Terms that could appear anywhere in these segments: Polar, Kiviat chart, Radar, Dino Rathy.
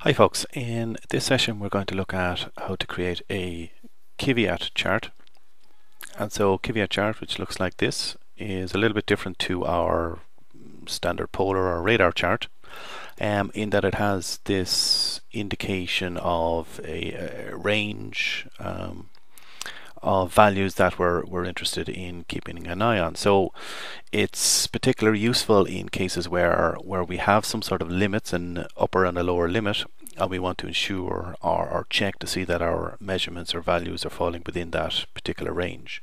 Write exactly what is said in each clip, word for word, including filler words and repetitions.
Hi folks, in this session we're going to look at how to create a Kiviat chart. And so Kiviat chart, which looks like this, is a little bit different to our standard polar or radar chart um, in that it has this indication of a, a range um, of values that we're, we're interested in keeping an eye on. So it's particularly useful in cases where where we have some sort of limits, an upper and a lower limit, and we want to ensure or, or check to see that our measurements or values are falling within that particular range.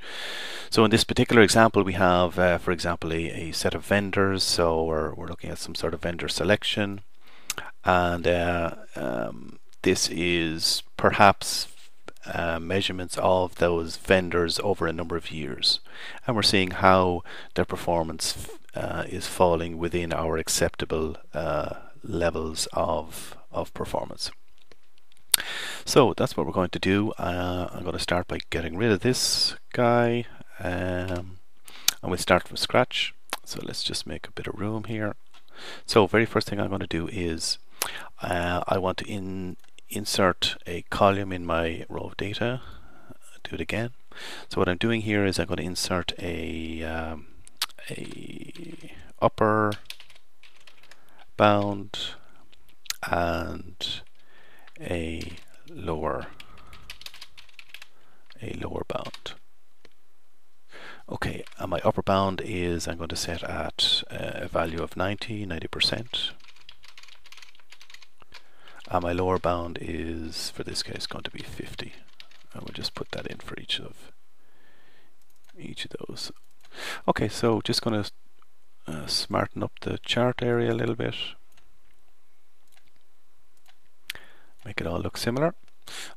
So in this particular example we have uh, for example a, a set of vendors, so we're, we're looking at some sort of vendor selection, and uh, um, this is perhaps Uh, measurements of those vendors over a number of years, and we're seeing how their performance uh, is falling within our acceptable uh, levels of of performance. So that's what we're going to do. Uh, I'm going to start by getting rid of this guy, um, and we'll start from scratch. So let's just make a bit of room here. So very first thing I'm going to do is uh, I want to in insert a column in my row of data. Do it again. So what I'm doing here is I'm going to insert a um, a upper bound and a lower a lower bound. Okay, and my upper bound is I'm going to set at a value of ninety, ninety percent. And my lower bound is, for this case, going to be fifty, and we'll just put that in for each of each of those. Okay, so just going to uh, smarten up the chart area a little bit, make it all look similar.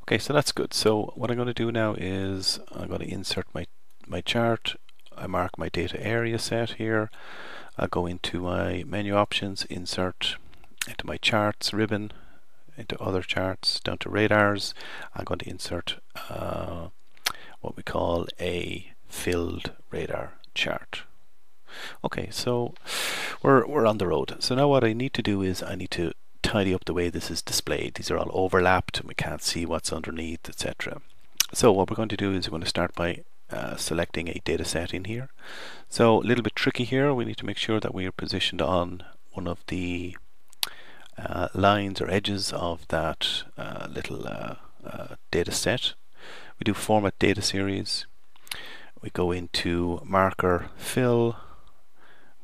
Okay, so that's good. So what I'm going to do now is I'm going to insert my my chart. I mark my data area set here. I'll go into my menu options, insert into my charts ribbon, into other charts, down to radars. I'm going to insert uh, what we call a filled radar chart. Okay, so we're, we're on the road. So now what I need to do is I need to tidy up the way this is displayed. These are all overlapped and we can't see what's underneath, et cetera. So what we're going to do is we're going to start by uh, selecting a data set in here. So a little bit tricky here, we need to make sure that we are positioned on one of the Uh, lines or edges of that uh, little uh, uh, data set. We do format data series, we go into marker fill,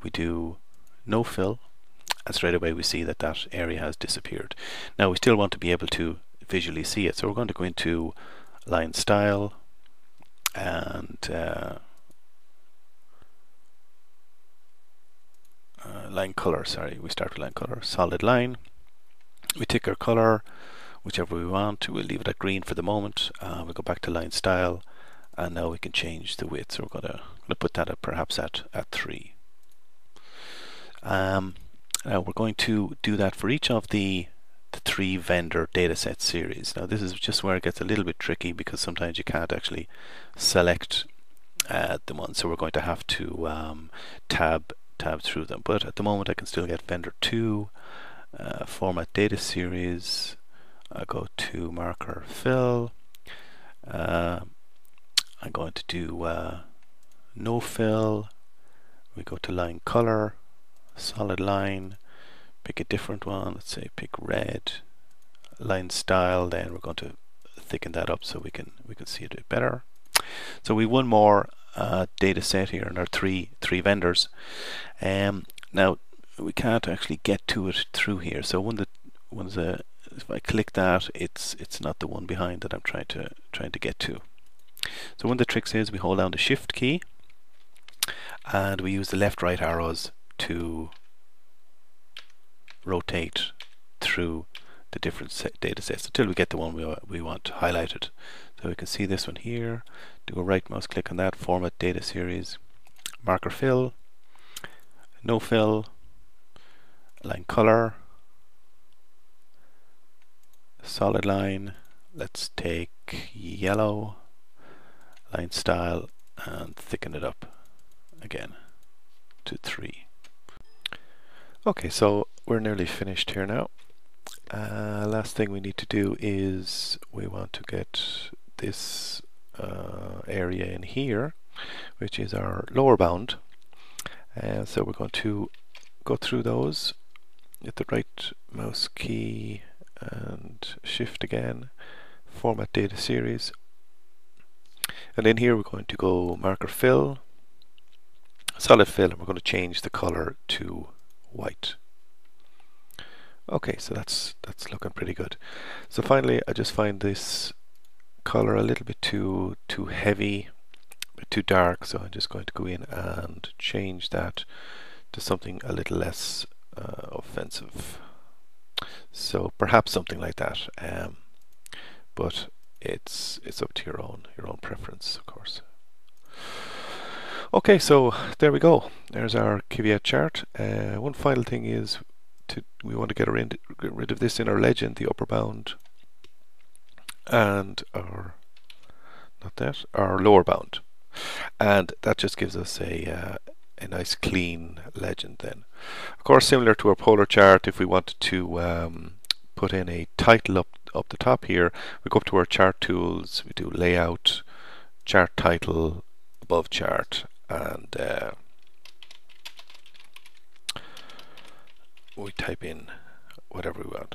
we do no fill, and straight away we see that that area has disappeared. Now we still want to be able to visually see it, so we're going to go into line style and uh, Uh, line color, sorry, we start with line color, solid line. We take our color, whichever we want, we'll leave it at green for the moment. Uh, we'll go back to line style, and now we can change the width, so we're going to put that at perhaps at, at three. Um, now we're going to do that for each of the, the three vendor dataset series. Now this is just where it gets a little bit tricky, because sometimes you can't actually select uh, the one, so we're going to have to um, tab tab through them, but at the moment I can still get vendor two, uh, format data series. I go to marker fill, uh, I'm going to do uh, no fill, we go to line color, solid line, pick a different one, let's say pick red, line style, then we're going to thicken that up so we can we can see it a bit better. So we one more Uh, data set here, and our three three vendors. Um, now we can't actually get to it through here. So one that one's a if I click that, it's it's not the one behind that I'm trying to trying to get to. So one of the tricks is we hold down the shift key and we use the left right arrows to rotate through the different set data sets until we get the one we we want highlighted. So we can see this one here. Do a right mouse click on that, format data series, marker fill, no fill, line color, solid line, let's take yellow, line style, and thicken it up again to three. Okay, so we're nearly finished here now. Uh, last thing we need to do is we want to get this uh, area in here, which is our lower bound, and uh, so we're going to go through those with the right mouse key and shift again, format data series, and in here we're going to go marker fill, solid fill, and we're going to change the color to white. Okay, so that's that's looking pretty good. So finally, I just find this color a little bit too too heavy, a bit too dark, so I'm just going to go in and change that to something a little less uh, offensive. So perhaps something like that, um, but it's it's up to your own your own preference, of course. Okay, so there we go. There's our Kiviat chart. Uh, one final thing is, To, we want to get, in, get rid of this in our legend, the upper bound, and our not that our lower bound, and that just gives us a uh, a nice clean legend. Then, of course, similar to our polar chart, if we wanted to um, put in a title up up the top here, we go up to our chart tools, we do layout, chart title, above chart, and. Uh, we type in whatever we want.